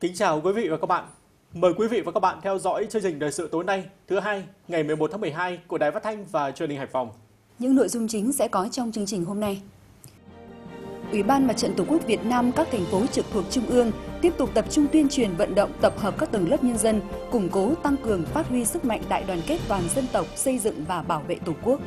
Kính chào quý vị và các bạn. Mời quý vị và các bạn theo dõi chương trình Thời sự tối nay, thứ Hai, ngày 11 tháng 12 của Đài Phát thanh và Truyền hình Hải Phòng. Những nội dung chính sẽ có trong chương trình hôm nay. Ủy ban Mặt trận Tổ quốc Việt Nam các thành phố trực thuộc Trung ương tiếp tục tập trung tuyên truyền vận động tập hợp các tầng lớp nhân dân, củng cố tăng cường phát huy sức mạnh đại đoàn kết toàn dân tộc, xây dựng và bảo vệ Tổ quốc.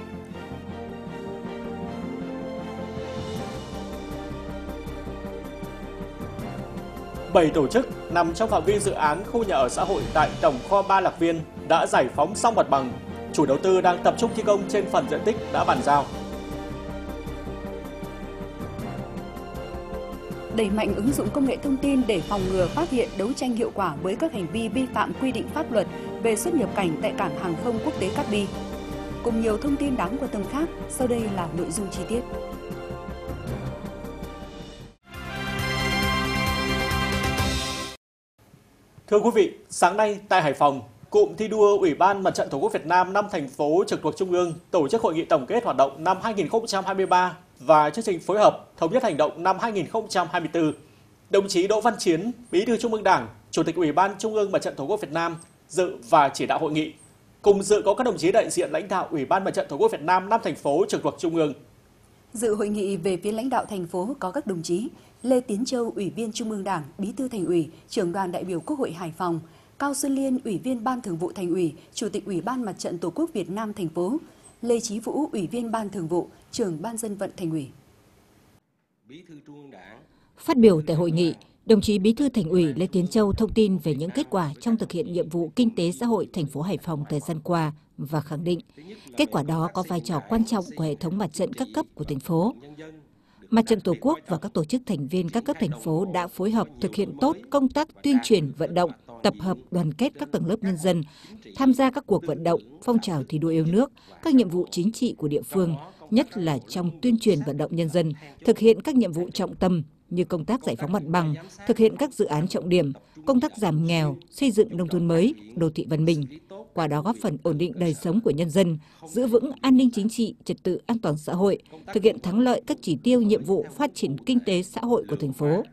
Bảy tổ chức nằm trong phạm vi dự án khu nhà ở xã hội tại Tổng kho 3 Lạc Viên đã giải phóng xong mặt bằng. Chủ đầu tư đang tập trung thi công trên phần diện tích đã bàn giao. Đẩy mạnh ứng dụng công nghệ thông tin để phòng ngừa, phát hiện, đấu tranh hiệu quả với các hành vi vi phạm quy định pháp luật về xuất nhập cảnh tại cảng hàng không quốc tế Cát Bi. Cùng nhiều thông tin đáng quan tâm khác, sau đây là nội dung chi tiết. Thưa quý vị, sáng nay tại Hải Phòng, Cụm thi đua Ủy ban Mặt trận Tổ quốc Việt Nam 5 thành phố trực thuộc Trung ương tổ chức hội nghị tổng kết hoạt động năm 2023 và chương trình phối hợp thống nhất hành động năm 2024. Đồng chí Đỗ Văn Chiến, Bí thư Trung ương Đảng, Chủ tịch Ủy ban Trung ương Mặt trận Tổ quốc Việt Nam dự và chỉ đạo hội nghị. Cùng dự có các đồng chí đại diện lãnh đạo Ủy ban Mặt trận Tổ quốc Việt Nam 5 thành phố trực thuộc Trung ương. Dự hội nghị về phía lãnh đạo thành phố có các đồng chí Lê Tiến Châu, Ủy viên Trung ương Đảng, Bí thư Thành ủy, Trưởng đoàn đại biểu Quốc hội Hải Phòng, Cao Xuân Liên, Ủy viên Ban Thường vụ Thành ủy, Chủ tịch Ủy ban Mặt trận Tổ quốc Việt Nam thành phố, Lê Chí Vũ, Ủy viên Ban Thường vụ, Trưởng Ban Dân vận Thành ủy. Phát biểu tại hội nghị, đồng chí Bí thư Thành ủy Lê Tiến Châu thông tin về những kết quả trong thực hiện nhiệm vụ kinh tế xã hội thành phố Hải Phòng thời gian qua và khẳng định kết quả đó có vai trò quan trọng của hệ thống mặt trận các cấp của thành phố. Mặt trận Tổ quốc và các tổ chức thành viên các cấp thành phố đã phối hợp thực hiện tốt công tác tuyên truyền vận động, tập hợp đoàn kết các tầng lớp nhân dân, tham gia các cuộc vận động, phong trào thi đua yêu nước, các nhiệm vụ chính trị của địa phương, nhất là trong tuyên truyền vận động nhân dân, thực hiện các nhiệm vụ trọng tâm như công tác giải phóng mặt bằng, thực hiện các dự án trọng điểm, công tác giảm nghèo, xây dựng nông thôn mới, đô thị văn minh. Qua đó góp phần ổn định đời sống của nhân dân, giữ vững an ninh chính trị, trật tự an toàn xã hội, thực hiện thắng lợi các chỉ tiêu nhiệm vụ phát triển kinh tế xã hội của thành phố.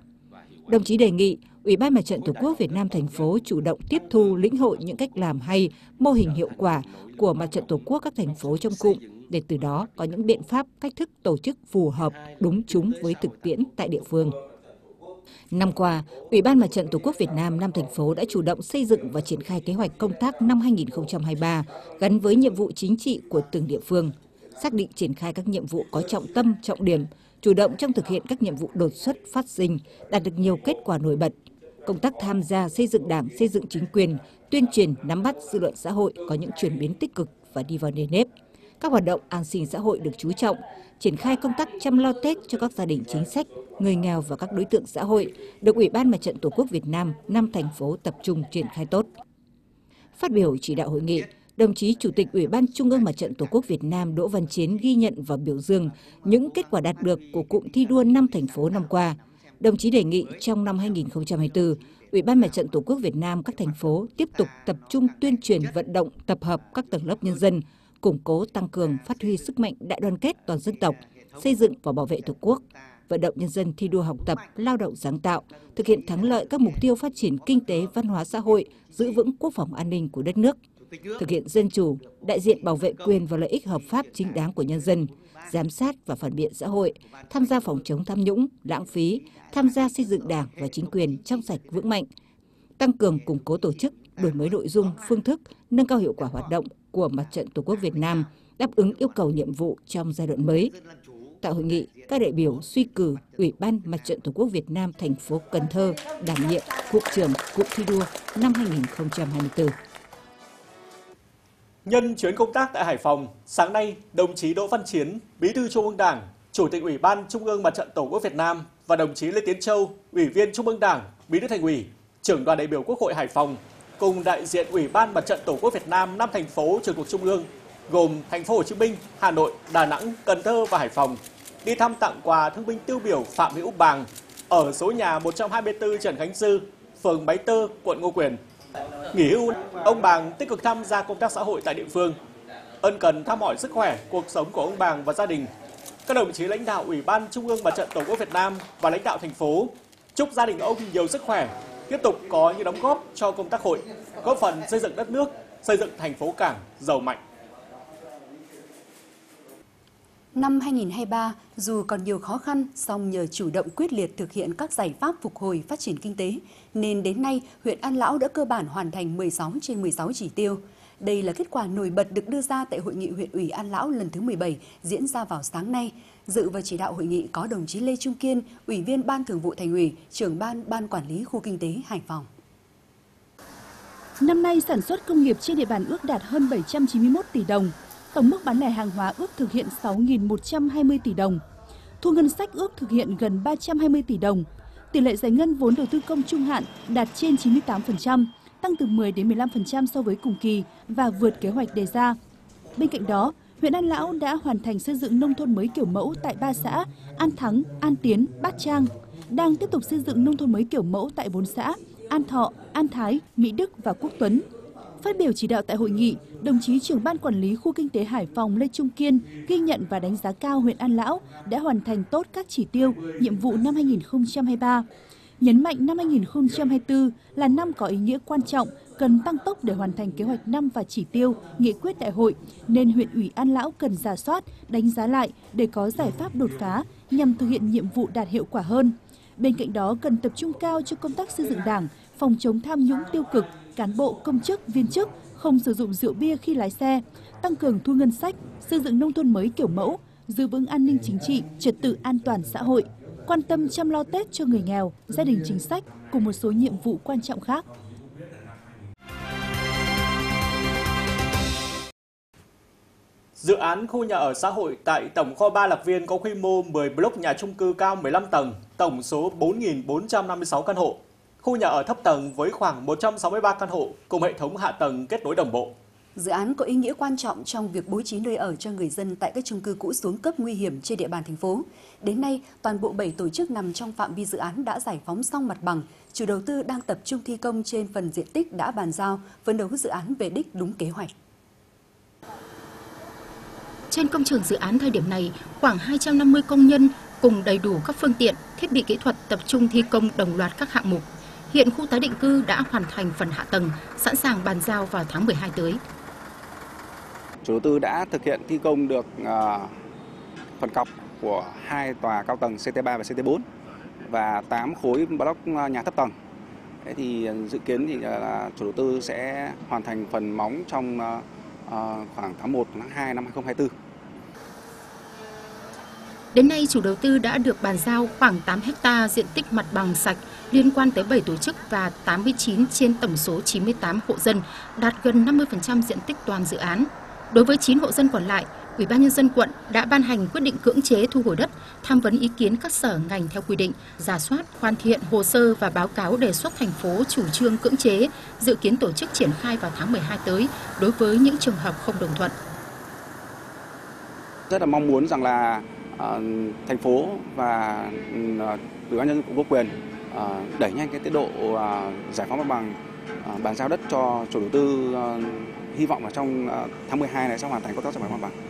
Đồng chí đề nghị Ủy ban Mặt trận Tổ quốc Việt Nam thành phố chủ động tiếp thu lĩnh hội những cách làm hay, mô hình hiệu quả của Mặt trận Tổ quốc các thành phố trong cụm để từ đó có những biện pháp, cách thức tổ chức phù hợp, đúng chúng với thực tiễn tại địa phương. Năm qua, Ủy ban Mặt trận Tổ quốc Việt Nam 5 thành phố đã chủ động xây dựng và triển khai kế hoạch công tác năm 2023 gắn với nhiệm vụ chính trị của từng địa phương, xác định triển khai các nhiệm vụ có trọng tâm, trọng điểm, chủ động trong thực hiện các nhiệm vụ đột xuất phát sinh, đạt được nhiều kết quả nổi bật. Công tác tham gia xây dựng Đảng, xây dựng chính quyền, tuyên truyền, nắm bắt dư luận xã hội có những chuyển biến tích cực và đi vào nề nếp. Các hoạt động an sinh xã hội được chú trọng, triển khai công tác chăm lo Tết cho các gia đình chính sách, người nghèo và các đối tượng xã hội được Ủy ban Mặt trận Tổ quốc Việt Nam 5 thành phố tập trung triển khai tốt. Phát biểu chỉ đạo hội nghị, đồng chí Chủ tịch Ủy ban Trung ương Mặt trận Tổ quốc Việt Nam Đỗ Văn Chiến ghi nhận và biểu dương những kết quả đạt được của cụm thi đua 5 thành phố năm qua. Đồng chí đề nghị trong năm 2024, Ủy ban Mặt trận Tổ quốc Việt Nam các thành phố tiếp tục tập trung tuyên truyền vận động tập hợp các tầng lớp nhân dân, củng cố tăng cường phát huy sức mạnh đại đoàn kết toàn dân tộc, xây dựng và bảo vệ Tổ quốc, vận động nhân dân thi đua học tập, lao động sáng tạo, thực hiện thắng lợi các mục tiêu phát triển kinh tế, văn hóa xã hội, giữ vững quốc phòng an ninh của đất nước, thực hiện dân chủ, đại diện bảo vệ quyền và lợi ích hợp pháp chính đáng của nhân dân, giám sát và phản biện xã hội, tham gia phòng chống tham nhũng, lãng phí, tham gia xây dựng Đảng và chính quyền trong sạch vững mạnh, tăng cường củng cố tổ chức, đổi mới nội dung, phương thức, nâng cao hiệu quả hoạt động của Mặt trận Tổ quốc Việt Nam, đáp ứng yêu cầu nhiệm vụ trong giai đoạn mới. Tại hội nghị, các đại biểu suy cử Ủy ban Mặt trận Tổ quốc Việt Nam thành phố Cần Thơ đảm nhiệm cụm trưởng cụm thi đua năm 2024. Nhân chuyến công tác tại Hải Phòng, sáng nay, đồng chí Đỗ Văn Chiến, Bí thư Trung ương Đảng, Chủ tịch Ủy ban Trung ương Mặt trận Tổ quốc Việt Nam và đồng chí Lê Tiến Châu, Ủy viên Trung ương Đảng, Bí thư Thành ủy, Trưởng đoàn đại biểu Quốc hội Hải Phòng cùng đại diện Ủy ban Mặt trận Tổ quốc Việt Nam 5 thành phố trực thuộc Trung ương gồm Thành phố Hồ Chí Minh, Hà Nội, Đà Nẵng, Cần Thơ và Hải Phòng đi thăm tặng quà thương binh tiêu biểu Phạm Hữu Bàng ở số nhà 124 Trần Khánh Dư, phường Bái Tơ, quận Ngô Quyền. Nghỉ hưu, ông Bàng tích cực tham gia công tác xã hội tại địa phương, ân cần thăm hỏi sức khỏe, cuộc sống của ông Bàng và gia đình. Các đồng chí lãnh đạo Ủy ban Trung ương Mặt trận Tổ quốc Việt Nam và lãnh đạo thành phố chúc gia đình ông nhiều sức khỏe, tiếp tục có những đóng góp cho công tác hội, góp phần xây dựng đất nước, xây dựng thành phố cảng giàu mạnh. Năm 2023, dù còn nhiều khó khăn, song nhờ chủ động quyết liệt thực hiện các giải pháp phục hồi phát triển kinh tế, nên đến nay huyện An Lão đã cơ bản hoàn thành 16 trên 16 chỉ tiêu. Đây là kết quả nổi bật được đưa ra tại Hội nghị huyện ủy An Lão lần thứ 17 diễn ra vào sáng nay. Dự và chỉ đạo hội nghị có đồng chí Lê Trung Kiên, Ủy viên Ban Thường vụ Thành ủy, Trưởng Ban Quản lý Khu Kinh tế Hải Phòng. Năm nay, sản xuất công nghiệp trên địa bàn ước đạt hơn 791 tỷ đồng. Tổng mức bán lẻ hàng hóa ước thực hiện 6.120 tỷ đồng. Thu ngân sách ước thực hiện gần 320 tỷ đồng. Tỷ lệ giải ngân vốn đầu tư công trung hạn đạt trên 98%, tăng từ 10 đến 15% so với cùng kỳ và vượt kế hoạch đề ra. Bên cạnh đó, huyện An Lão đã hoàn thành xây dựng nông thôn mới kiểu mẫu tại 3 xã An Thắng, An Tiến, Bát Trang. Đang tiếp tục xây dựng nông thôn mới kiểu mẫu tại 4 xã An Thọ, An Thái, Mỹ Đức và Quốc Tuấn. Phát biểu chỉ đạo tại hội nghị, đồng chí Trưởng Ban Quản lý Khu Kinh tế Hải Phòng Lê Trung Kiên ghi nhận và đánh giá cao huyện An Lão đã hoàn thành tốt các chỉ tiêu, nhiệm vụ năm 2023. Nhấn mạnh năm 2024 là năm có ý nghĩa quan trọng, cần tăng tốc để hoàn thành kế hoạch năm và chỉ tiêu, nghị quyết đại hội, nên huyện ủy An Lão cần rà soát, đánh giá lại để có giải pháp đột phá nhằm thực hiện nhiệm vụ đạt hiệu quả hơn. Bên cạnh đó, cần tập trung cao cho công tác xây dựng đảng, phòng chống tham nhũng tiêu cực, cán bộ, công chức, viên chức, không sử dụng rượu bia khi lái xe, tăng cường thu ngân sách, xây dựng nông thôn mới kiểu mẫu, giữ vững an ninh chính trị, trật tự an toàn xã hội, quan tâm chăm lo Tết cho người nghèo, gia đình chính sách cùng một số nhiệm vụ quan trọng khác. Dự án khu nhà ở xã hội tại Tổng kho 3 Lạc Viên có quy mô 10 block nhà chung cư cao 15 tầng, tổng số 4.456 căn hộ. Khu nhà ở thấp tầng với khoảng 163 căn hộ cùng hệ thống hạ tầng kết nối đồng bộ. Dự án có ý nghĩa quan trọng trong việc bố trí nơi ở cho người dân tại các chung cư cũ xuống cấp nguy hiểm trên địa bàn thành phố. Đến nay, toàn bộ 7 tổ chức nằm trong phạm vi dự án đã giải phóng xong mặt bằng, chủ đầu tư đang tập trung thi công trên phần diện tích đã bàn giao, phấn đấu dự án về đích đúng kế hoạch. Trên công trường dự án thời điểm này, khoảng 250 công nhân cùng đầy đủ các phương tiện, thiết bị kỹ thuật tập trung thi công đồng loạt các hạng mục. Hiện khu tái định cư đã hoàn thành phần hạ tầng, sẵn sàng bàn giao vào tháng 12 tới. Chủ đầu tư đã thực hiện thi công được phần cọc của 2 tòa cao tầng CT3 và CT4 và 8 khối block nhà thấp tầng. Thế thì dự kiến thì chủ đầu tư sẽ hoàn thành phần móng trong khoảng tháng 1 tháng 2 năm 2024. Đến nay, chủ đầu tư đã được bàn giao khoảng 8 ha diện tích mặt bằng sạch liên quan tới 7 tổ chức và 89 trên tổng số 98 hộ dân, đạt gần 50% diện tích toàn dự án. Đối với 9 hộ dân còn lại, Ủy ban Nhân dân quận đã ban hành quyết định cưỡng chế thu hồi đất, tham vấn ý kiến các sở ngành theo quy định, rà soát, hoàn thiện hồ sơ và báo cáo đề xuất thành phố chủ trương cưỡng chế, dự kiến tổ chức triển khai vào tháng 12 tới đối với những trường hợp không đồng thuận. Rất là mong muốn rằng là thành phố và Ủy ban Nhân dân quận Ngô Quyền đẩy nhanh cái tiến độ giải phóng mặt bằng, bàn giao đất cho chủ đầu tư, hy vọng là trong tháng 12 này sẽ hoàn thành công tác giải phóng mặt bằng.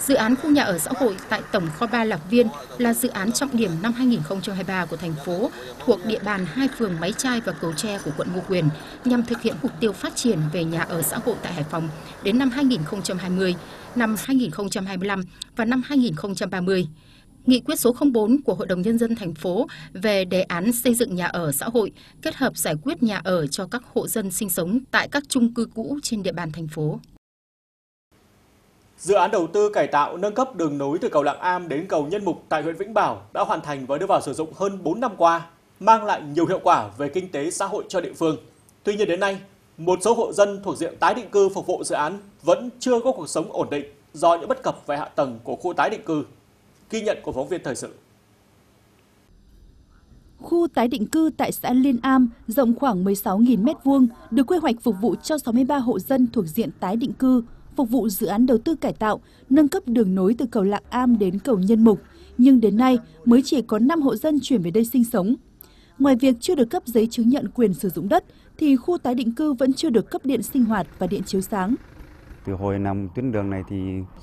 Dự án khu nhà ở xã hội tại Tổng kho 3 Lạc Viên là dự án trọng điểm năm 2023 của thành phố, thuộc địa bàn 2 phường Máy Trai và Cầu Tre của quận Ngô Quyền, nhằm thực hiện mục tiêu phát triển về nhà ở xã hội tại Hải Phòng đến năm 2020, năm 2025 và năm 2030. Nghị quyết số 04 của Hội đồng Nhân dân thành phố về đề án xây dựng nhà ở xã hội kết hợp giải quyết nhà ở cho các hộ dân sinh sống tại các chung cư cũ trên địa bàn thành phố. Dự án đầu tư cải tạo nâng cấp đường nối từ cầu Lạng Am đến cầu Nhân Mục tại huyện Vĩnh Bảo đã hoàn thành và đưa vào sử dụng hơn 4 năm qua, mang lại nhiều hiệu quả về kinh tế xã hội cho địa phương. Tuy nhiên đến nay, một số hộ dân thuộc diện tái định cư phục vụ dự án vẫn chưa có cuộc sống ổn định do những bất cập về hạ tầng của khu tái định cư. Ghi nhận của phóng viên thời sự. Khu tái định cư tại xã Liên Am rộng khoảng 16.000 m2, được quy hoạch phục vụ cho 63 hộ dân thuộc diện tái định cư, phục vụ dự án đầu tư cải tạo, nâng cấp đường nối từ cầu Lạng Am đến cầu Nhân Mục, nhưng đến nay mới chỉ có 5 hộ dân chuyển về đây sinh sống. Ngoài việc chưa được cấp giấy chứng nhận quyền sử dụng đất, thì khu tái định cư vẫn chưa được cấp điện sinh hoạt và điện chiếu sáng. Từ hồi nằm tuyến đường này thì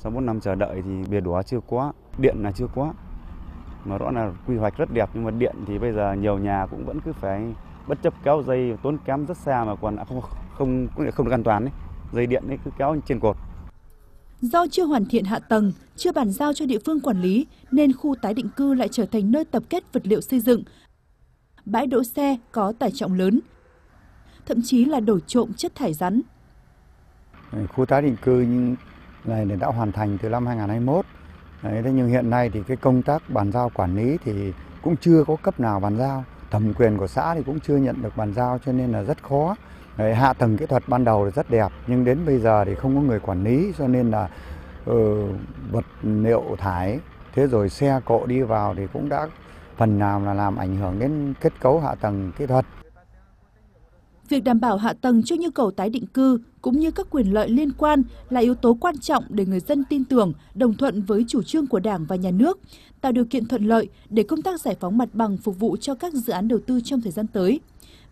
sau 4 năm chờ đợi thì bìa đỏ chưa có, điện là chưa có. Mà rõ là quy hoạch rất đẹp, nhưng mà điện thì bây giờ nhiều nhà cũng vẫn cứ phải bất chấp kéo dây tốn kém rất xa mà còn không được an toàn đấy. Dây điện ấy cứ kéo trên cột. Do chưa hoàn thiện hạ tầng, chưa bàn giao cho địa phương quản lý nên khu tái định cư lại trở thành nơi tập kết vật liệu xây dựng, bãi đỗ xe có tải trọng lớn, thậm chí là đổ trộm chất thải rắn. Khu tái định cư này đã hoàn thành từ năm 2021. Đấy, thế nhưng hiện nay thì cái công tác bàn giao quản lý thì cũng chưa có cấp nào bàn giao, thẩm quyền của xã thì cũng chưa nhận được bàn giao cho nên là rất khó. Đấy, hạ tầng kỹ thuật ban đầu thì rất đẹp nhưng đến bây giờ thì không có người quản lý cho nên là vật liệu thải, thế rồi xe cộ đi vào thì cũng đã phần nào là làm ảnh hưởng đến kết cấu hạ tầng kỹ thuật. Việc đảm bảo hạ tầng cho nhu cầu tái định cư cũng như các quyền lợi liên quan là yếu tố quan trọng để người dân tin tưởng, đồng thuận với chủ trương của Đảng và Nhà nước, tạo điều kiện thuận lợi để công tác giải phóng mặt bằng phục vụ cho các dự án đầu tư trong thời gian tới.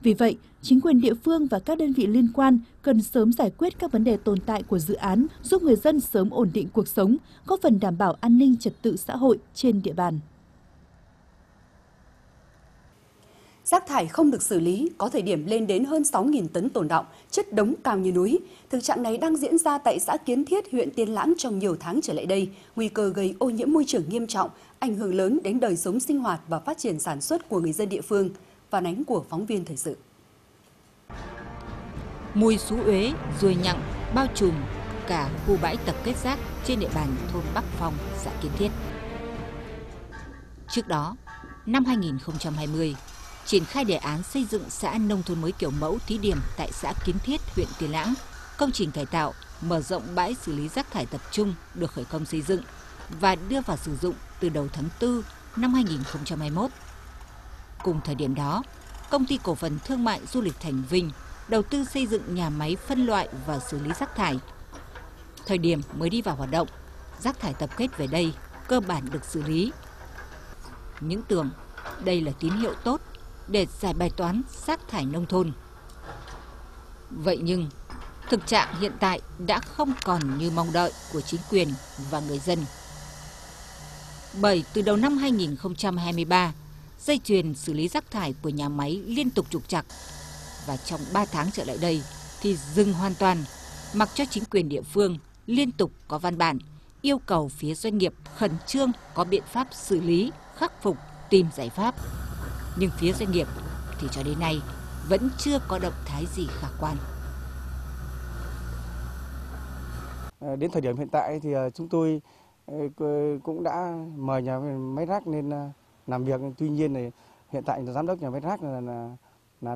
Vì vậy, chính quyền địa phương và các đơn vị liên quan cần sớm giải quyết các vấn đề tồn tại của dự án, giúp người dân sớm ổn định cuộc sống, góp phần đảm bảo an ninh trật tự xã hội trên địa bàn. Rác thải không được xử lý, có thời điểm lên đến hơn 6.000 tấn tồn đọng, chất đống cao như núi. Thực trạng này đang diễn ra tại xã Kiến Thiết, huyện Tiên Lãng trong nhiều tháng trở lại đây. Nguy cơ gây ô nhiễm môi trường nghiêm trọng, ảnh hưởng lớn đến đời sống sinh hoạt và phát triển sản xuất của người dân địa phương. Phản ánh của phóng viên thời sự. Mùi xú uế, ruồi nhặng, bao trùm cả khu bãi tập kết rác trên địa bàn thôn Bắc Phong, xã Kiến Thiết. Trước đó, năm 2020, triển khai đề án xây dựng xã nông thôn mới kiểu mẫu thí điểm tại xã Kiến Thiết, huyện Tiên Lãng, công trình cải tạo, mở rộng bãi xử lý rác thải tập trung được khởi công xây dựng và đưa vào sử dụng từ đầu tháng 4 năm 2021. Cùng thời điểm đó, Công ty Cổ phần Thương mại Du lịch Thành Vinh đầu tư xây dựng nhà máy phân loại và xử lý rác thải. Thời điểm mới đi vào hoạt động, rác thải tập kết về đây cơ bản được xử lý. Những tưởng đây là tín hiệu tốt để giải bài toán rác thải nông thôn. Vậy nhưng, thực trạng hiện tại đã không còn như mong đợi của chính quyền và người dân. Bởi từ đầu năm 2023, dây chuyền xử lý rác thải của nhà máy liên tục trục trặc và trong 3 tháng trở lại đây thì dừng hoàn toàn, mặc cho chính quyền địa phương liên tục có văn bản yêu cầu phía doanh nghiệp khẩn trương có biện pháp xử lý, khắc phục, tìm giải pháp. Nhưng phía doanh nghiệp thì cho đến nay vẫn chưa có động thái gì khả quan. Đến thời điểm hiện tại thì chúng tôi cũng đã mời nhà máy rác lên làm việc, tuy nhiên thì hiện tại giám đốc nhà máy rác là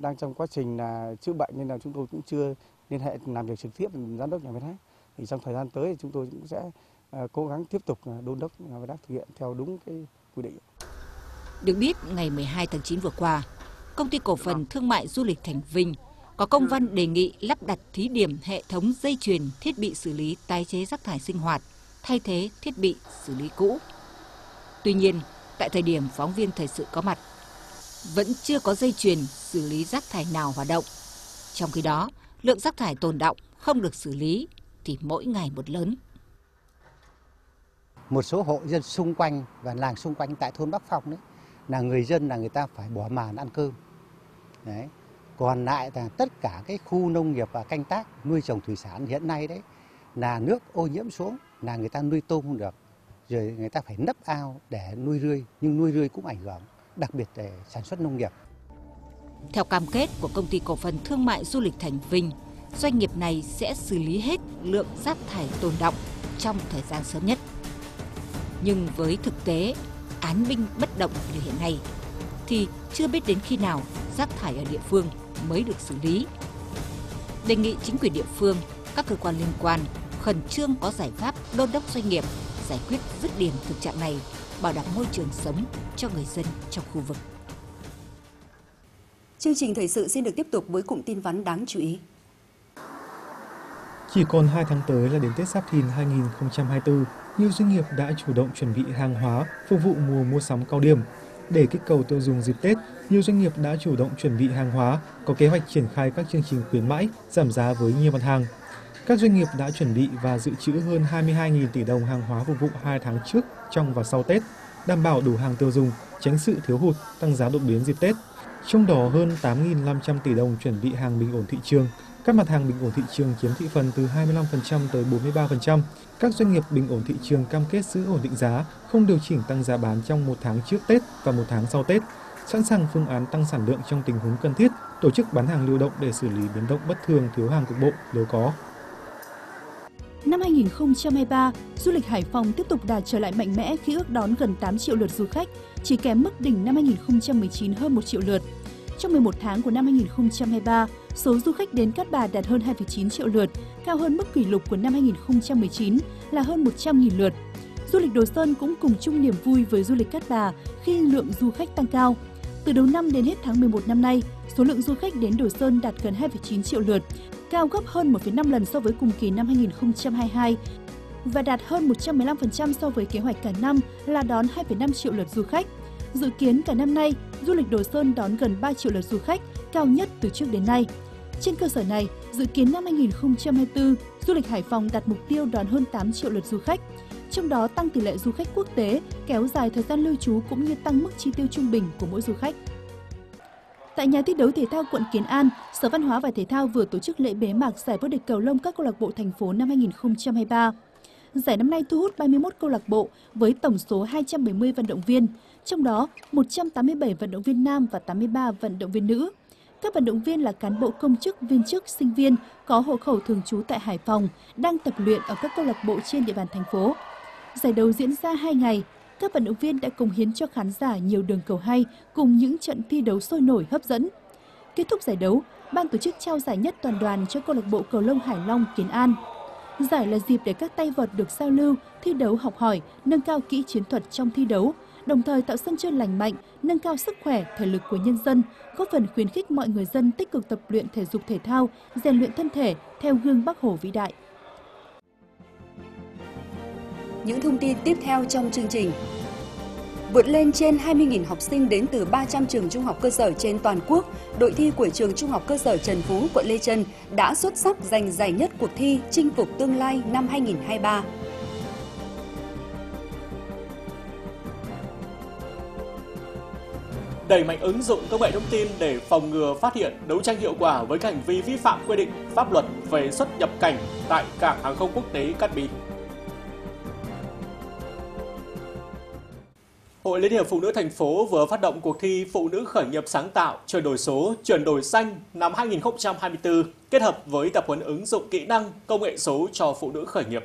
đang trong quá trình là chữa bệnh nên là chúng tôi cũng chưa liên hệ làm việc trực tiếp với giám đốc nhà máy rác. Thì trong thời gian tới thì chúng tôi cũng sẽ cố gắng tiếp tục đôn đốc nhà máy rác thực hiện theo đúng cái quy định. Được biết, ngày 12 tháng 9 vừa qua, Công ty Cổ phần Thương mại Du lịch Thành Vinh có công văn đề nghị lắp đặt thí điểm hệ thống dây chuyền thiết bị xử lý tái chế rác thải sinh hoạt, thay thế thiết bị xử lý cũ. Tuy nhiên, tại thời điểm phóng viên thời sự có mặt, vẫn chưa có dây chuyền xử lý rác thải nào hoạt động. Trong khi đó, lượng rác thải tồn đọng không được xử lý thì mỗi ngày một lớn. Một số hộ dân xung quanh và làng xung quanh tại thôn Bắc Phong đấy là người dân là người ta phải bỏ màn ăn cơm. Đấy. Còn lại là tất cả cái khu nông nghiệp và canh tác nuôi trồng thủy sản hiện nay đấy là nước ô nhiễm xuống là người ta nuôi tôm không được. Rồi người ta phải nấp ao để nuôi rươi, nhưng nuôi rươi cũng ảnh hưởng, đặc biệt để sản xuất nông nghiệp. Theo cam kết của Công ty Cổ phần Thương mại Du lịch Thành Vinh, doanh nghiệp này sẽ xử lý hết lượng rác thải tồn đọng trong thời gian sớm nhất. Nhưng với thực tế, án binh bất động như hiện nay, thì chưa biết đến khi nào rác thải ở địa phương mới được xử lý. Đề nghị chính quyền địa phương, các cơ quan liên quan khẩn trương có giải pháp đôn đốc doanh nghiệp giải quyết dứt điểm thực trạng này, bảo đảm môi trường sống cho người dân trong khu vực. Chương trình thời sự xin được tiếp tục với cụm tin vắn đáng chú ý. Chỉ còn 2 tháng tới là đến Tết Giáp Thìn 2024, nhiều doanh nghiệp đã chủ động chuẩn bị hàng hóa phục vụ mùa mua sắm cao điểm. Để kích cầu tiêu dùng dịp Tết, nhiều doanh nghiệp đã chủ động chuẩn bị hàng hóa, có kế hoạch triển khai các chương trình khuyến mãi, giảm giá với nhiều mặt hàng. Các doanh nghiệp đã chuẩn bị và dự trữ hơn 22.000 tỷ đồng hàng hóa phục vụ 2 tháng trước, trong và sau Tết, đảm bảo đủ hàng tiêu dùng, tránh sự thiếu hụt, tăng giá đột biến dịp Tết. Trong đó hơn 8.500 tỷ đồng chuẩn bị hàng bình ổn thị trường. Các mặt hàng bình ổn thị trường chiếm thị phần từ 25% tới 43%. Các doanh nghiệp bình ổn thị trường cam kết giữ ổn định giá, không điều chỉnh tăng giá bán trong 1 tháng trước Tết và 1 tháng sau Tết. Sẵn sàng phương án tăng sản lượng trong tình huống cần thiết, tổ chức bán hàng lưu động để xử lý biến động bất thường thiếu hàng cục bộ nếu có. Năm 2023, du lịch Hải Phòng tiếp tục đà trở lại mạnh mẽ khi ước đón gần 8 triệu lượt du khách, chỉ kém mức đỉnh năm 2019 hơn 1 triệu lượt. Trong 11 tháng của năm 2023, số du khách đến Cát Bà đạt hơn 2,9 triệu lượt, cao hơn mức kỷ lục của năm 2019 là hơn 100.000 lượt. Du lịch Đồ Sơn cũng cùng chung niềm vui với du lịch Cát Bà khi lượng du khách tăng cao. Từ đầu năm đến hết tháng 11 năm nay, số lượng du khách đến Đồ Sơn đạt gần 2,9 triệu lượt, cao gấp hơn 1,5 lần so với cùng kỳ năm 2022 và đạt hơn 115% so với kế hoạch cả năm là đón 2,5 triệu lượt du khách. Dự kiến cả năm nay, du lịch Đồ Sơn đón gần 3 triệu lượt du khách, cao nhất từ trước đến nay. Trên cơ sở này, dự kiến năm 2024, du lịch Hải Phòng đặt mục tiêu đón hơn 8 triệu lượt du khách, trong đó tăng tỷ lệ du khách quốc tế, kéo dài thời gian lưu trú cũng như tăng mức chi tiêu trung bình của mỗi du khách. Tại nhà thi đấu thể thao quận Kiến An, Sở Văn hóa và Thể thao vừa tổ chức lễ bế mạc giải vô địch cầu lông các câu lạc bộ thành phố năm 2023. Giải năm nay thu hút 31 câu lạc bộ với tổng số 270 vận động viên, trong đó 187 vận động viên nam và 83 vận động viên nữ. Các vận động viên là cán bộ công chức, viên chức, sinh viên có hộ khẩu thường trú tại Hải Phòng, đang tập luyện ở các câu lạc bộ trên địa bàn thành phố. Giải đấu diễn ra 2 ngày, các vận động viên đã cống hiến cho khán giả nhiều đường cầu hay cùng những trận thi đấu sôi nổi hấp dẫn. Kết thúc giải đấu, ban tổ chức trao giải nhất toàn đoàn cho câu lạc bộ cầu lông Hải Long Kiến An. Giải là dịp để các tay vợt được giao lưu, thi đấu học hỏi, nâng cao kỹ chiến thuật trong thi đấu, đồng thời tạo sân chơi lành mạnh, nâng cao sức khỏe, thể lực của nhân dân, góp phần khuyến khích mọi người dân tích cực tập luyện thể dục thể thao, rèn luyện thân thể theo gương Bác Hồ vĩ đại. Những thông tin tiếp theo trong chương trình. Vượt lên trên 20.000 học sinh đến từ 300 trường trung học cơ sở trên toàn quốc, đội thi của trường trung học cơ sở Trần Phú, quận Lê Chân đã xuất sắc giành giải nhất cuộc thi Chinh phục tương lai năm 2023. Đẩy mạnh ứng dụng công nghệ thông tin để phòng ngừa, phát hiện, đấu tranh hiệu quả với các hành vi vi phạm quy định pháp luật về xuất nhập cảnh tại cảng hàng không quốc tế Cát Bi. Hội Liên hiệp Phụ nữ thành phố vừa phát động cuộc thi Phụ nữ khởi nghiệp sáng tạo, chuyển đổi số, chuyển đổi xanh năm 2024 kết hợp với tập huấn ứng dụng kỹ năng, công nghệ số cho phụ nữ khởi nghiệp.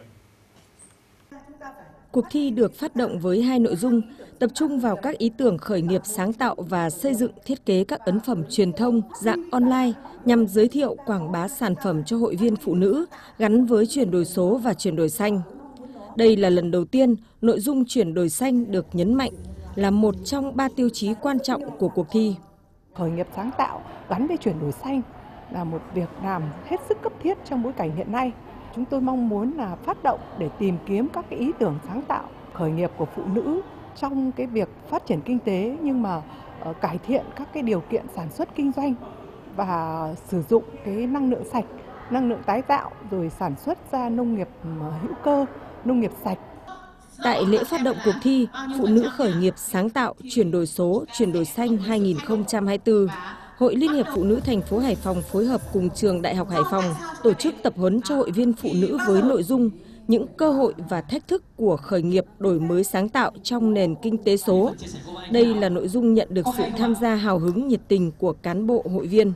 Cuộc thi được phát động với 2 nội dung, tập trung vào các ý tưởng khởi nghiệp sáng tạo và xây dựng thiết kế các ấn phẩm truyền thông dạng online nhằm giới thiệu quảng bá sản phẩm cho hội viên phụ nữ gắn với chuyển đổi số và chuyển đổi xanh. Đây là lần đầu tiên nội dung chuyển đổi xanh được nhấn mạnh là một trong 3 tiêu chí quan trọng của cuộc thi. Khởi nghiệp sáng tạo gắn với chuyển đổi xanh là một việc làm hết sức cấp thiết trong bối cảnh hiện nay. Chúng tôi mong muốn là phát động để tìm kiếm các cái ý tưởng sáng tạo khởi nghiệp của phụ nữ trong cái việc phát triển kinh tế, nhưng mà cải thiện các cái điều kiện sản xuất kinh doanh và sử dụng cái năng lượng sạch, năng lượng tái tạo rồi sản xuất ra nông nghiệp hữu cơ, nông nghiệp sạch. Tại lễ phát động cuộc thi Phụ nữ khởi nghiệp sáng tạo, chuyển đổi số, chuyển đổi xanh 2024, Hội Liên hiệp Phụ nữ thành phố Hải Phòng phối hợp cùng trường Đại học Hải Phòng tổ chức tập huấn cho hội viên phụ nữ với nội dung những cơ hội và thách thức của khởi nghiệp đổi mới sáng tạo trong nền kinh tế số. Đây là nội dung nhận được sự tham gia hào hứng nhiệt tình của cán bộ hội viên.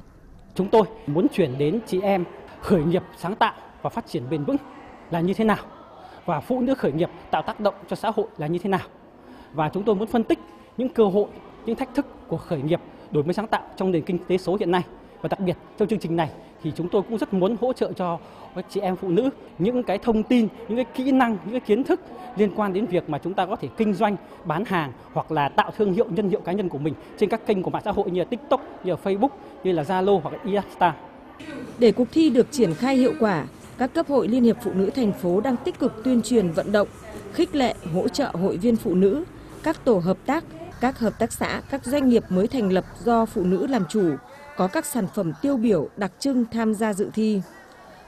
Chúng tôi muốn chuyển đến chị em khởi nghiệp sáng tạo và phát triển bền vững là như thế nào, và phụ nữ khởi nghiệp tạo tác động cho xã hội là như thế nào. Và chúng tôi muốn phân tích những cơ hội, những thách thức của khởi nghiệp đổi mới sáng tạo trong nền kinh tế số hiện nay. Và đặc biệt trong chương trình này thì chúng tôi cũng rất muốn hỗ trợ cho các chị em phụ nữ những cái thông tin, những cái kỹ năng, những cái kiến thức liên quan đến việc mà chúng ta có thể kinh doanh, bán hàng hoặc là tạo thương hiệu, nhân hiệu cá nhân của mình trên các kênh của mạng xã hội như là TikTok, như là Facebook, như là Zalo hoặc là Insta. Để cuộc thi được triển khai hiệu quả, các cấp hội Liên hiệp Phụ nữ thành phố đang tích cực tuyên truyền vận động, khích lệ, hỗ trợ hội viên phụ nữ, các tổ hợp tác, các hợp tác xã, các doanh nghiệp mới thành lập do phụ nữ làm chủ, có các sản phẩm tiêu biểu đặc trưng tham gia dự thi.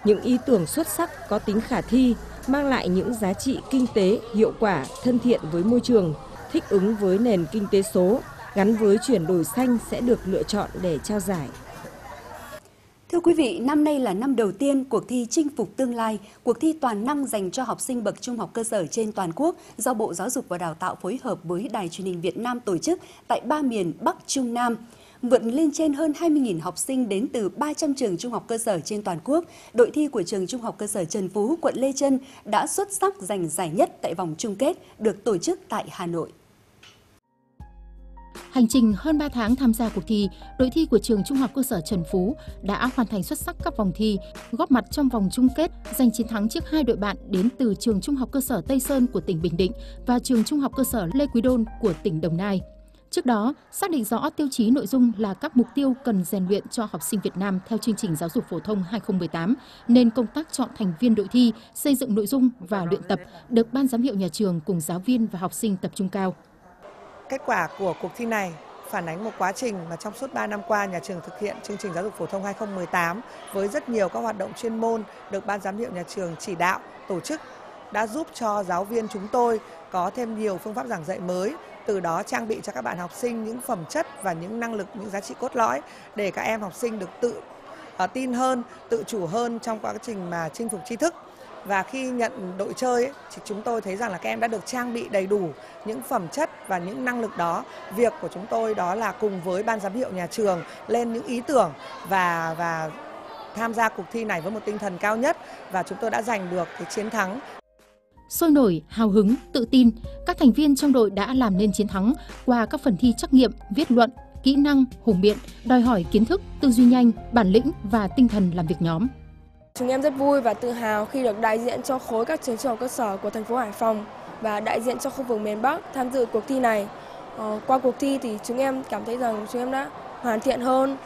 những ý tưởng xuất sắc có tính khả thi, mang lại những giá trị kinh tế, hiệu quả, thân thiện với môi trường, thích ứng với nền kinh tế số, gắn với chuyển đổi xanh sẽ được lựa chọn để trao giải. Thưa quý vị, năm nay là năm đầu tiên cuộc thi Chinh phục tương lai, cuộc thi toàn năng dành cho học sinh bậc trung học cơ sở trên toàn quốc do Bộ Giáo dục và Đào tạo phối hợp với Đài Truyền hình Việt Nam tổ chức tại 3 miền Bắc, Trung, Nam. Vượt lên trên hơn 20.000 học sinh đến từ 300 trường trung học cơ sở trên toàn quốc, đội thi của trường trung học cơ sở Trần Phú, quận Lê Chân đã xuất sắc giành giải nhất tại vòng chung kết được tổ chức tại Hà Nội. Hành trình hơn 3 tháng tham gia cuộc thi, đội thi của trường trung học cơ sở Trần Phú đã hoàn thành xuất sắc các vòng thi, góp mặt trong vòng chung kết, giành chiến thắng trước hai đội bạn đến từ trường trung học cơ sở Tây Sơn của tỉnh Bình Định và trường trung học cơ sở Lê Quý Đôn của tỉnh Đồng Nai. Trước đó, xác định rõ tiêu chí nội dung là các mục tiêu cần rèn luyện cho học sinh Việt Nam theo chương trình giáo dục phổ thông 2018, nên công tác chọn thành viên đội thi, xây dựng nội dung và luyện tập được ban giám hiệu nhà trường cùng giáo viên và học sinh tập trung cao. Kết quả của cuộc thi này phản ánh một quá trình mà trong suốt 3 năm qua nhà trường thực hiện chương trình giáo dục phổ thông 2018 với rất nhiều các hoạt động chuyên môn được ban giám hiệu nhà trường chỉ đạo, tổ chức đã giúp cho giáo viên chúng tôi có thêm nhiều phương pháp giảng dạy mới, từ đó trang bị cho các bạn học sinh những phẩm chất và những năng lực, những giá trị cốt lõi để các em học sinh được tự tin hơn, tự chủ hơn trong quá trình mà chinh phục tri thức. Và khi nhận đội chơi ấy, thì chúng tôi thấy rằng là các em đã được trang bị đầy đủ những phẩm chất và những năng lực đó. Việc của chúng tôi đó là cùng với ban giám hiệu nhà trường lên những ý tưởng và tham gia cuộc thi này với một tinh thần cao nhất, và chúng tôi đã giành được cái chiến thắng. Sôi nổi, hào hứng, tự tin, các thành viên trong đội đã làm nên chiến thắng qua các phần thi trắc nghiệm, viết luận, kỹ năng, hùng biện, đòi hỏi kiến thức, tư duy nhanh, bản lĩnh và tinh thần làm việc nhóm. Chúng em rất vui và tự hào khi được đại diện cho khối các trường trung học cơ sở của thành phố Hải Phòng và đại diện cho khu vực miền Bắc tham dự cuộc thi này. Qua cuộc thi thì chúng em cảm thấy rằng chúng em đã hoàn thiện hơn,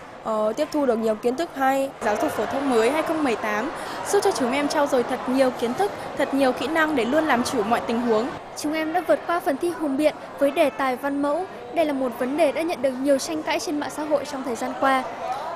tiếp thu được nhiều kiến thức hay. Giáo dục phổ thông mới 2018 giúp cho chúng em trau dồi thật nhiều kiến thức, thật nhiều kỹ năng để luôn làm chủ mọi tình huống. Chúng em đã vượt qua phần thi hùng biện với đề tài văn mẫu. Đây là một vấn đề đã nhận được nhiều tranh cãi trên mạng xã hội trong thời gian qua.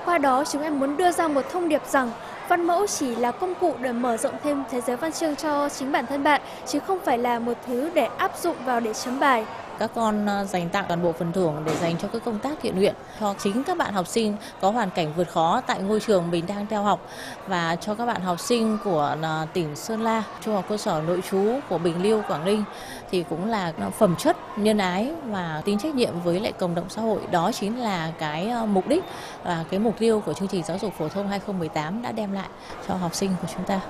Qua đó chúng em muốn đưa ra một thông điệp rằng văn mẫu chỉ là công cụ để mở rộng thêm thế giới văn chương cho chính bản thân bạn, chứ không phải là một thứ để áp dụng vào để chấm bài. Các con dành tặng toàn bộ phần thưởng để dành cho các công tác thiện nguyện cho chính các bạn học sinh có hoàn cảnh vượt khó tại ngôi trường mình đang theo học, và cho các bạn học sinh của tỉnh Sơn La, trung học cơ sở nội trú của Bình Liêu, Quảng Ninh thì cũng là phẩm chất nhân ái và tính trách nhiệm với lại cộng đồng xã hội. Đó chính là cái mục đích và cái mục tiêu của chương trình giáo dục phổ thông 2018 đã đem lại cho học sinh của chúng ta.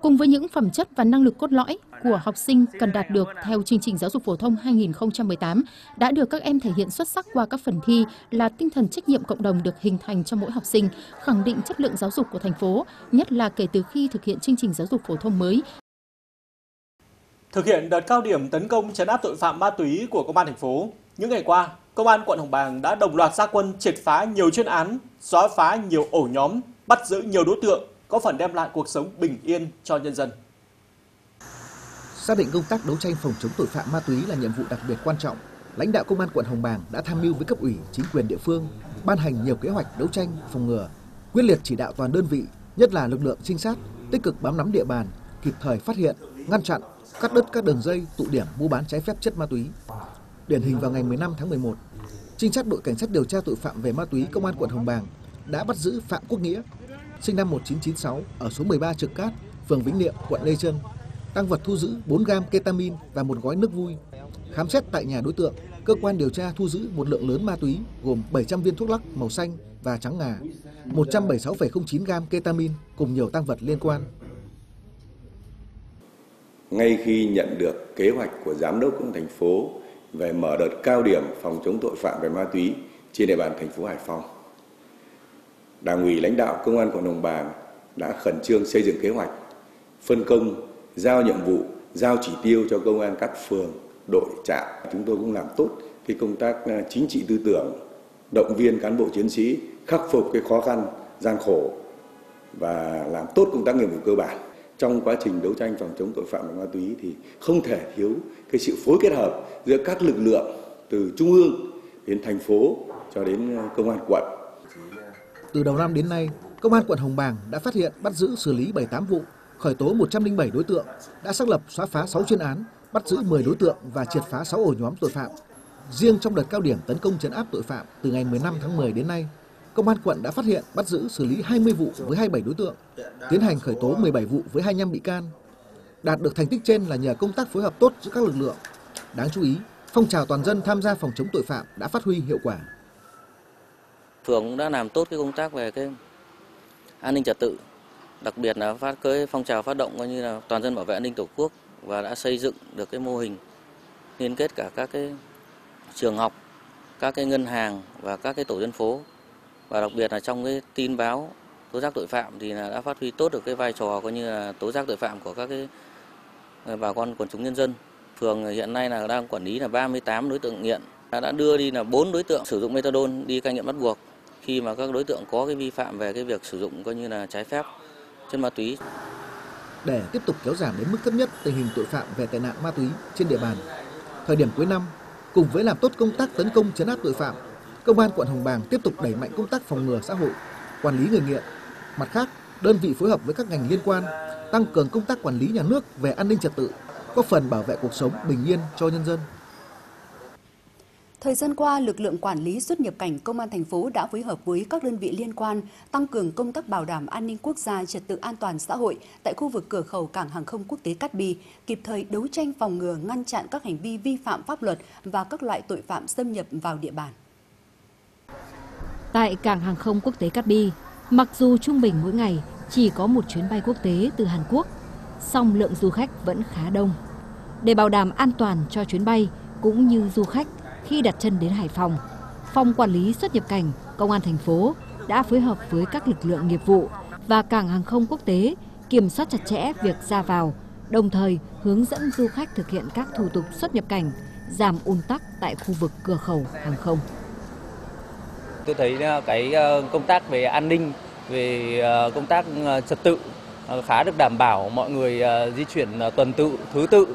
Cùng với những phẩm chất và năng lực cốt lõi của học sinh cần đạt được theo chương trình giáo dục phổ thông 2018 đã được các em thể hiện xuất sắc qua các phần thi là tinh thần trách nhiệm cộng đồng được hình thành trong mỗi học sinh, khẳng định chất lượng giáo dục của thành phố, nhất là kể từ khi thực hiện chương trình giáo dục phổ thông mới. Thực hiện đợt cao điểm tấn công trấn áp tội phạm ma túy của công an thành phố, những ngày qua, công an quận Hồng Bàng đã đồng loạt ra quân triệt phá nhiều chuyên án, xóa phá nhiều ổ nhóm, bắt giữ nhiều đối tượng, có phần đem lại cuộc sống bình yên cho nhân dân. Xác định công tác đấu tranh phòng chống tội phạm ma túy là nhiệm vụ đặc biệt quan trọng, lãnh đạo công an quận Hồng Bàng đã tham mưu với cấp ủy, chính quyền địa phương ban hành nhiều kế hoạch đấu tranh, phòng ngừa, quyết liệt chỉ đạo toàn đơn vị, nhất là lực lượng trinh sát tích cực bám nắm địa bàn, kịp thời phát hiện, ngăn chặn, cắt đứt các đường dây tụ điểm mua bán trái phép chất ma túy. Điển hình vào ngày 15 tháng 11, trinh sát đội cảnh sát điều tra tội phạm về ma túy công an quận Hồng Bàng đã bắt giữ Phạm Quốc Nghĩa, sinh năm 1996 ở số 13 Trực Cát, phường Vĩnh Niệm, quận Lê Chân. Tang vật thu giữ 4 gam ketamin và một gói nước vui. Khám xét tại nhà đối tượng, cơ quan điều tra thu giữ một lượng lớn ma túy gồm 700 viên thuốc lắc màu xanh và trắng ngà, 176,09 gam ketamin cùng nhiều tang vật liên quan. Ngay khi nhận được kế hoạch của giám đốc công an thành phố về mở đợt cao điểm phòng chống tội phạm về ma túy trên địa bàn thành phố Hải Phòng, Đảng ủy lãnh đạo công an quận Hồng Bàng đã khẩn trương xây dựng kế hoạch, phân công, giao nhiệm vụ, giao chỉ tiêu cho công an các phường, đội, trạm. Chúng tôi cũng làm tốt cái công tác chính trị tư tưởng, động viên cán bộ chiến sĩ khắc phục cái khó khăn, gian khổ và làm tốt công tác nghiệp vụ cơ bản. Trong quá trình đấu tranh phòng chống tội phạm và ma túy thì không thể thiếu cái sự phối kết hợp giữa các lực lượng từ trung ương đến thành phố cho đến công an quận. Từ đầu năm đến nay, Công an quận Hồng Bàng đã phát hiện, bắt giữ, xử lý 78 vụ, khởi tố 107 đối tượng, đã xác lập xóa phá 6 chuyên án, bắt giữ 10 đối tượng và triệt phá 6 ổ nhóm tội phạm. Riêng trong đợt cao điểm tấn công trấn áp tội phạm từ ngày 15 tháng 10 đến nay, Công an quận đã phát hiện, bắt giữ, xử lý 20 vụ với 27 đối tượng, tiến hành khởi tố 17 vụ với 25 bị can. Đạt được thành tích trên là nhờ công tác phối hợp tốt giữa các lực lượng. Đáng chú ý, phong trào toàn dân tham gia phòng chống tội phạm đã phát huy hiệu quả. Phường cũng đã làm tốt cái công tác về cái an ninh trật tự, đặc biệt là phong trào phát động coi như là toàn dân bảo vệ an ninh Tổ quốc, và đã xây dựng được cái mô hình liên kết cả các cái trường học, các cái ngân hàng và các cái tổ dân phố. Và đặc biệt là trong cái tin báo tố giác tội phạm thì đã phát huy tốt được cái vai trò coi như là tố giác tội phạm của các cái bà con quần chúng nhân dân. Phường hiện nay là đang quản lý là 38 đối tượng nghiện, đã đưa đi là 4 đối tượng sử dụng methadone đi cai nghiện bắt buộc khi mà các đối tượng có cái vi phạm về cái việc sử dụng coi như là trái phép chất ma túy. Để tiếp tục kéo giảm đến mức thấp nhất tình hình tội phạm về tệ nạn ma túy trên địa bàn, thời điểm cuối năm, cùng với làm tốt công tác tấn công trấn áp tội phạm, Công an quận Hồng Bàng tiếp tục đẩy mạnh công tác phòng ngừa xã hội, quản lý người nghiện. Mặt khác, đơn vị phối hợp với các ngành liên quan tăng cường công tác quản lý nhà nước về an ninh trật tự, góp phần bảo vệ cuộc sống bình yên cho nhân dân. Thời gian qua, lực lượng quản lý xuất nhập cảnh Công an thành phố đã phối hợp với các đơn vị liên quan tăng cường công tác bảo đảm an ninh quốc gia, trật tự an toàn xã hội tại khu vực cửa khẩu cảng hàng không quốc tế Cát Bi, kịp thời đấu tranh phòng ngừa ngăn chặn các hành vi vi phạm pháp luật và các loại tội phạm xâm nhập vào địa bàn. Tại cảng hàng không quốc tế Cát Bi, mặc dù trung bình mỗi ngày chỉ có một chuyến bay quốc tế từ Hàn Quốc, song lượng du khách vẫn khá đông. Để bảo đảm an toàn cho chuyến bay cũng như du khách khi đặt chân đến Hải Phòng, Phòng Quản lý xuất nhập cảnh Công an thành phố đã phối hợp với các lực lượng nghiệp vụ và cảng hàng không quốc tế kiểm soát chặt chẽ việc ra vào, đồng thời hướng dẫn du khách thực hiện các thủ tục xuất nhập cảnh, giảm ùn tắc tại khu vực cửa khẩu hàng không. Tôi thấy cái công tác về an ninh, về công tác trật tự khá được đảm bảo, mọi người di chuyển tuần tự, thứ tự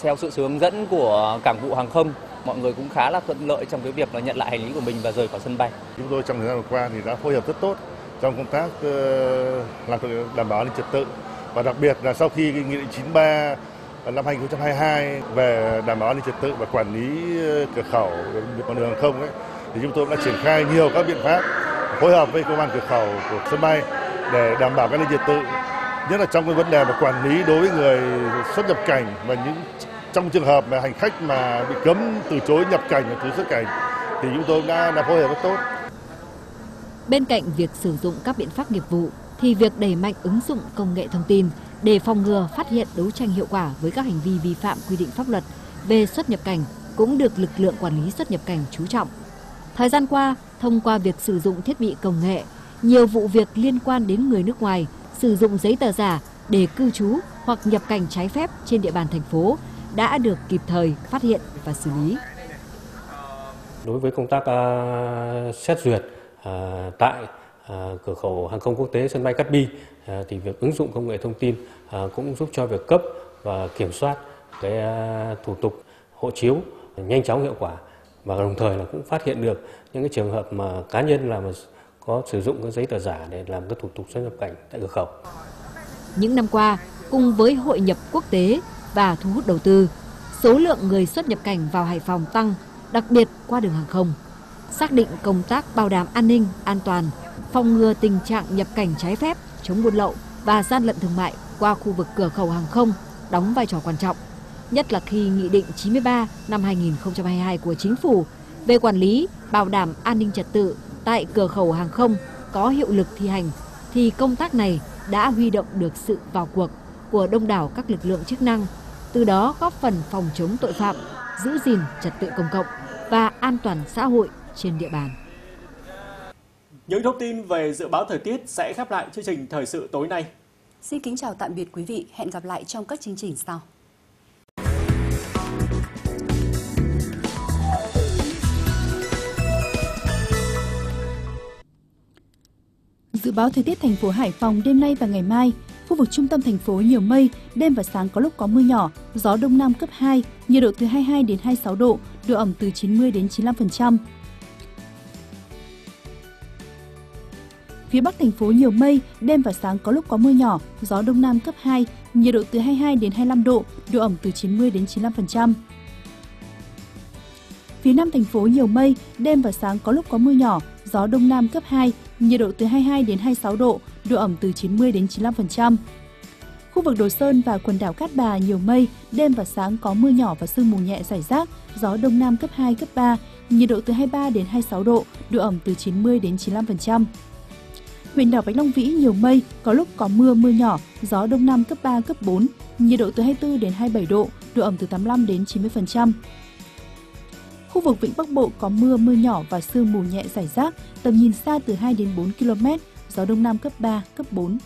theo sự hướng dẫn của cảng vụ hàng không. Mọi người cũng khá là thuận lợi trong cái việc là nhận lại hành lý của mình và rời khỏi sân bay. Chúng tôi trong thời gian qua thì đã phối hợp rất tốt trong công tác làm đảm bảo an ninh trật tự, và đặc biệt là sau khi nghị định 93 năm 2022 về đảm bảo an ninh trật tự và quản lý cửa khẩu con đường hàng không ấy, thì chúng tôi đã triển khai nhiều các biện pháp phối hợp với công an cửa khẩu của sân bay để đảm bảo an ninh trật tự, nhất là trong cái vấn đề mà quản lý đối với người xuất nhập cảnh và trong trường hợp mà hành khách mà bị cấm từ chối nhập cảnh và từ xuất cảnh thì chúng tôi đã phối hợp rất tốt. Bên cạnh việc sử dụng các biện pháp nghiệp vụ thì việc đẩy mạnh ứng dụng công nghệ thông tin để phòng ngừa, phát hiện, đấu tranh hiệu quả với các hành vi vi phạm quy định pháp luật về xuất nhập cảnh cũng được lực lượng quản lý xuất nhập cảnh chú trọng. Thời gian qua, thông qua việc sử dụng thiết bị công nghệ, nhiều vụ việc liên quan đến người nước ngoài sử dụng giấy tờ giả để cư trú hoặc nhập cảnh trái phép trên địa bàn thành phố đã được kịp thời phát hiện và xử lý. Đối với công tác xét duyệt tại cửa khẩu hàng không quốc tế sân bay Cát Bi thì việc ứng dụng công nghệ thông tin cũng giúp cho việc cấp và kiểm soát cái thủ tục hộ chiếu nhanh chóng, hiệu quả, và đồng thời là cũng phát hiện được những cái trường hợp mà cá nhân là mà có sử dụng các giấy tờ giả để làm các thủ tục xuất nhập cảnh tại cửa khẩu. Những năm qua, cùng với hội nhập quốc tế và thu hút đầu tư, số lượng người xuất nhập cảnh vào Hải Phòng tăng, đặc biệt qua đường hàng không. Xác định công tác bảo đảm an ninh, an toàn, phòng ngừa tình trạng nhập cảnh trái phép, chống buôn lậu và gian lận thương mại qua khu vực cửa khẩu hàng không đóng vai trò quan trọng, nhất là khi Nghị định 93 năm 2022 của Chính phủ về quản lý, bảo đảm an ninh trật tự tại cửa khẩu hàng không có hiệu lực thi hành, thì công tác này đã huy động được sự vào cuộc của đông đảo các lực lượng chức năng, từ đó góp phần phòng chống tội phạm, giữ gìn trật tự công cộng và an toàn xã hội trên địa bàn. Những thông tin về dự báo thời tiết sẽ khép lại chương trình thời sự tối nay. Xin kính chào tạm biệt quý vị, hẹn gặp lại trong các chương trình sau. Dự báo thời tiết thành phố Hải Phòng đêm nay và ngày mai. Khu vực trung tâm thành phố nhiều mây, đêm và sáng có lúc có mưa nhỏ, gió đông nam cấp 2, nhiệt độ từ 22 đến 26 độ, độ ẩm từ 90 đến 95%. Phía Bắc thành phố nhiều mây, đêm và sáng có lúc có mưa nhỏ, gió Đông Nam cấp 2, nhiệt độ từ 22 đến 25 độ, độ ẩm từ 90 đến 95%. Phía Nam thành phố nhiều mây, đêm và sáng có lúc có mưa nhỏ, gió Đông Nam cấp 2, nhiệt độ từ 22 đến 26 độ, độ ẩm từ 90 đến 95%. Khu vực Đồ Sơn và quần đảo Cát Bà nhiều mây, đêm và sáng có mưa nhỏ và sương mù nhẹ rải rác, gió Đông Nam cấp 2, cấp 3, nhiệt độ từ 23 đến 26 độ, độ ẩm từ 90 đến 95%. Huyện đảo Bạch Long Vĩ nhiều mây, có lúc có mưa, mưa nhỏ, gió Đông Nam cấp 3, cấp 4, nhiệt độ từ 24 đến 27 độ, độ ẩm từ 85 đến 90%. Khu vực Vịnh Bắc Bộ có mưa, mưa nhỏ và sương mù nhẹ rải rác, tầm nhìn xa từ 2 đến 4 km, gió Đông Nam cấp 3, cấp 4.